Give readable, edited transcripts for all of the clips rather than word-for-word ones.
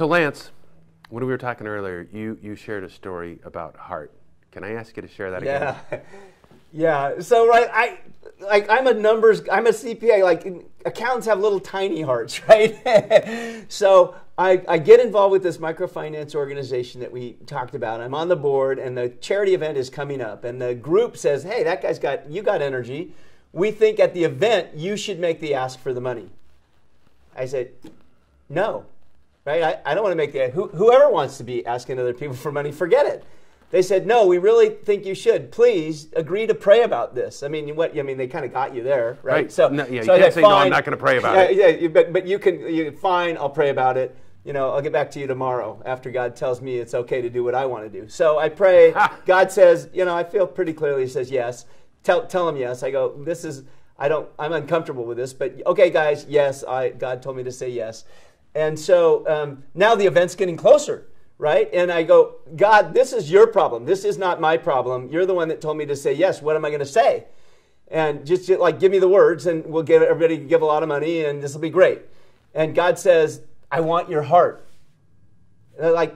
So Lance, when we were talking earlier, you shared a story about heart. Can I ask you to share that again? Yeah. Yeah. So right, I'm a CPA. Like accountants have little tiny hearts, right? So I get involved with this microfinance organization that we talked about. I'm on the board, and the charity event is coming up, and the group says, "Hey, that guy's got energy. We think at the event you should make the ask for the money." I said, "No, right? I don't want to make the whoever wants to be asking other people for money, forget it." They said, "No, we really think you should. Please agree to pray about this." I mean, what? I mean, they kind of got you there, right? So, no, yeah, so you can't say, "No, I'm not going to pray about it." Yeah, but you can. Fine, I'll pray about it. You know, I'll get back to you tomorrow after God tells me it's okay to do what I want to do. So I pray. God says, you know, I feel pretty clearly. He says, "Yes." Tell him yes. I go, "This is. I'm uncomfortable with this, but okay, guys. Yes, God told me to say yes." And so now the event's getting closer. Right? And I go, "God, this is your problem. This is not my problem. You're the one that told me to say yes. What am I going to say? And just like, give me the words and we'll give everybody give a lot of money and this will be great." And God says, "I want your heart." And like,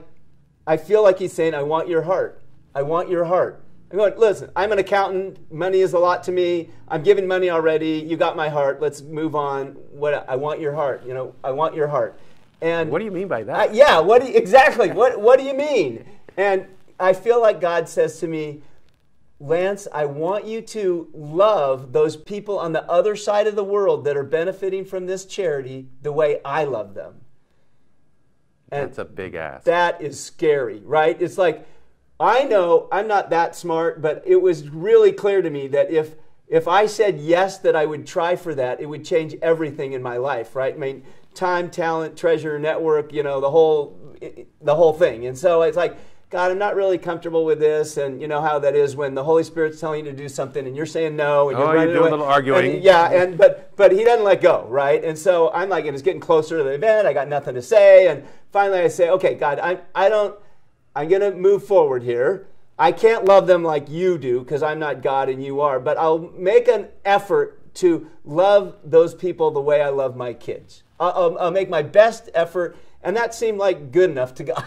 I feel like he's saying, "I want your heart. I want your heart." I'm going, "Listen, I'm an accountant. Money is a lot to me. I'm giving money already. You got my heart. Let's move on. What? I want your heart. You know, I want your heart." And what do you mean by that? Yeah, exactly? What do you mean? And I feel like God says to me, "Lance, I want you to love those people on the other side of the world that are benefiting from this charity the way I love them." And that's a big ask. That is scary, right? It's like, I know I'm not that smart, but it was really clear to me that if I said yes, that I would try for that, it would change everything in my life, right? I mean, time, talent, treasure, network, you know, the whole thing. And so it's like, "God, I'm not really comfortable with this." And you know how that is when the Holy Spirit's telling you to do something and you're saying no. And you're doing a little arguing. And, yeah, but he doesn't let go, right? And so I'm like, and it's getting closer to the event. I got nothing to say. And finally I say, "Okay, God, I'm going to move forward here. I can't love them like you do because I'm not God and you are, but I'll make an effort to love those people the way I love my kids. I'll make my best effort," and that seemed like good enough to God.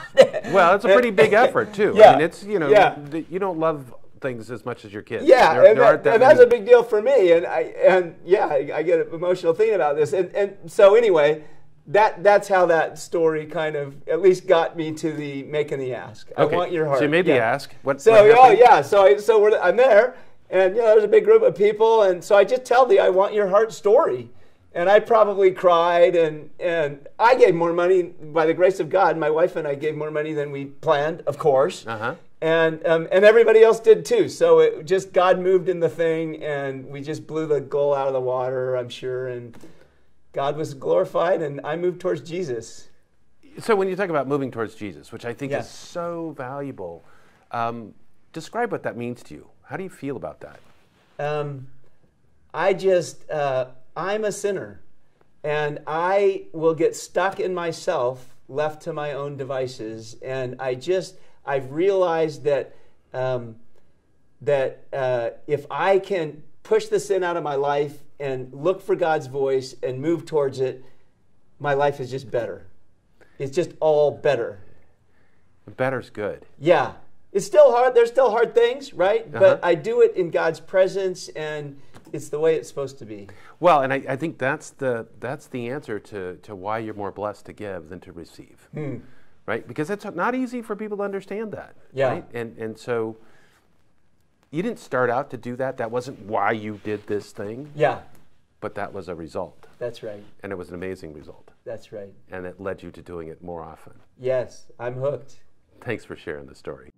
Well, it's a pretty big effort too. Yeah. I mean, it's you don't love things as much as your kids. Yeah, and that's a big deal for me. And I get an emotional thing about this. And so anyway, that's how that story kind of at least got me to the making the ask. Okay. I want your heart. So you made the ask. So I'm there, and there's a big group of people, and so I just tell the "I want your heart" story. And I probably cried, and I gave more money, by the grace of God, my wife and I gave more money than we planned, of course. Uh-huh. And everybody else did too. So it just, God moved in the thing, and we just blew the goal out of the water, I'm sure. And God was glorified, and I moved towards Jesus. So when you talk about moving towards Jesus, which I think is so valuable, describe what that means to you. How do you feel about that? I'm a sinner, and I will get stuck in myself, left to my own devices. And I've realized that if I can push the sin out of my life and look for God's voice and move towards it, my life is just better. It's just all better. Better's good. Yeah. It's still hard. There's still hard things, right? Uh-huh. But I do it in God's presence, and it's the way it's supposed to be. Well, and I think that's the answer to why you're more blessed to give than to receive, right? Because it's not easy for people to understand that, right? And so you didn't start out to do that. That wasn't why you did this thing. Yeah. But that was a result. That's right. And it was an amazing result. That's right. And it led you to doing it more often. Yes, I'm hooked. Thanks for sharing the story.